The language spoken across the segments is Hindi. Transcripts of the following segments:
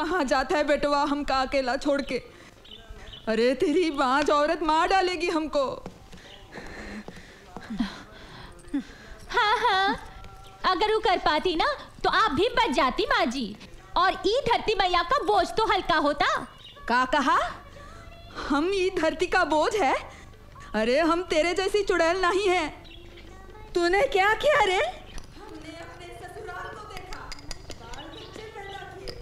कहाँ जाता है बेटवा हमका अकेला छोड़ के। अरे तेरी बाँझ औरत मार डालेगी हमको। हाँ हाँ, अगर वो कर पाती ना तो आप भी बच जाती माँ जी, और ई धरती मैया का बोझ तो हल्का होता। का कहा? हम ई धरती का बोझ है? अरे हम तेरे जैसी चुड़ैल नहीं है। तूने क्या किया रे? हमने अपने ससुराल को देखा, बाल बच्चे पैदा किए,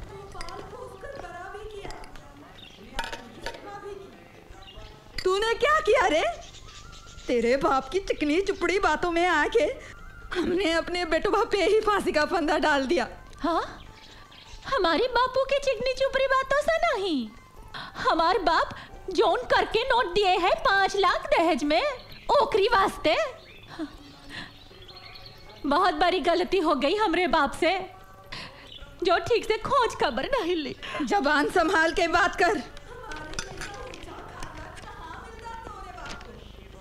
तो बाल पोस कर बड़ा भी किया। तूने क्या किया रे? तेरे बाप की चिकनी चुपड़ी बातों में आके हमने अपने बेटवा पे ही फांसी का फंदा डाल दिया। हाँ, हमारे बापू की चिकनी चुपड़ी बातों से नहीं, हमार बाप जोन करके नोट दिए हैं 5 लाख दहेज में ओकरी वास्ते। बहुत बड़ी गलती हो गई हमरे बाप से, जो ठीक से खोज खबर नहीं ली। जबान संभाल के बात कर।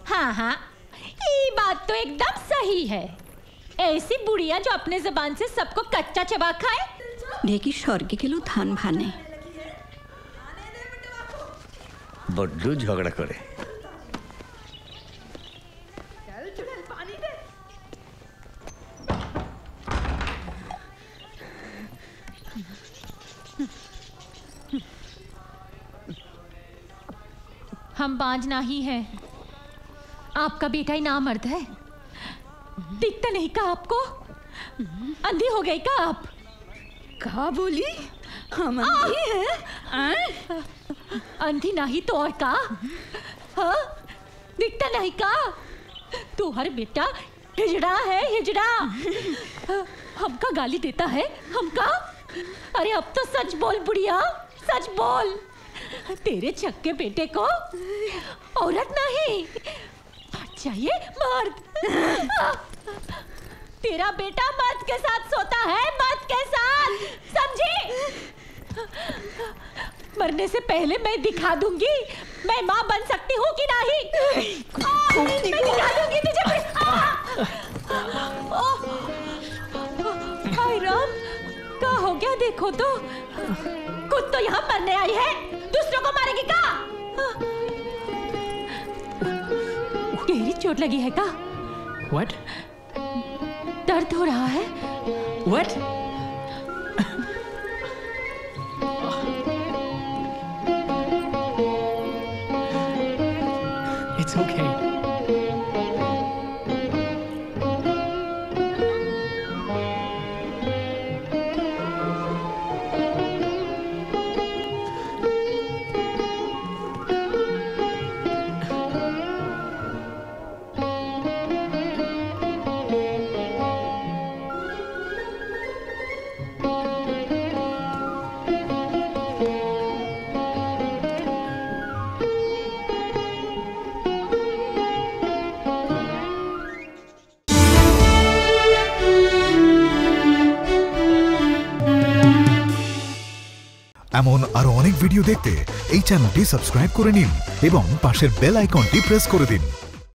हाँ हाँ, ये बात तो एकदम सही है। ऐसी बुढ़िया जो अपने जबान से सबको कच्चा चबा खाए। देखी स्वर्ग के लो धान भाने बड्डू झगड़ा करे। हम बांझ नहीं है, आपका बेटा ही ना मर्द है। दिखता नहीं का आपको? अंधी हो गई का आप? का बोली हम अंधी हैं? अंधी नहीं तो और का? हाँ, दिखता नहीं का? तू हर बेटा हिजड़ा है, हिजड़ा। हमका गाली देता है हमका। अरे अब तो सच बोल बुढ़िया, सच बोल। तेरे चक्के बेटे को औरत नहीं चाहिए, मर्द। तेरा बेटा मर्द के साथ सोता है, मर्द के साथ, समझी? मरने से पहले मैं दिखा दूंगी मैं माँ बन सकती हूँ कि नहीं। मैं दिखा दूंगी तुझे। हाय राम, क्या हो गया? देखो तो खुद तो यहाँ मरने आई है, दूसरों को मारेगी का? गहरी चोट लगी है का? What? दर्द हो रहा है। What? It's okay. এমন আরো অনেক ভিডিও দেখতে এই চ্যানেলটি সাবস্ক্রাইব করে নিন এবং পাশের বেল আইকনটি প্রেস করে দিন।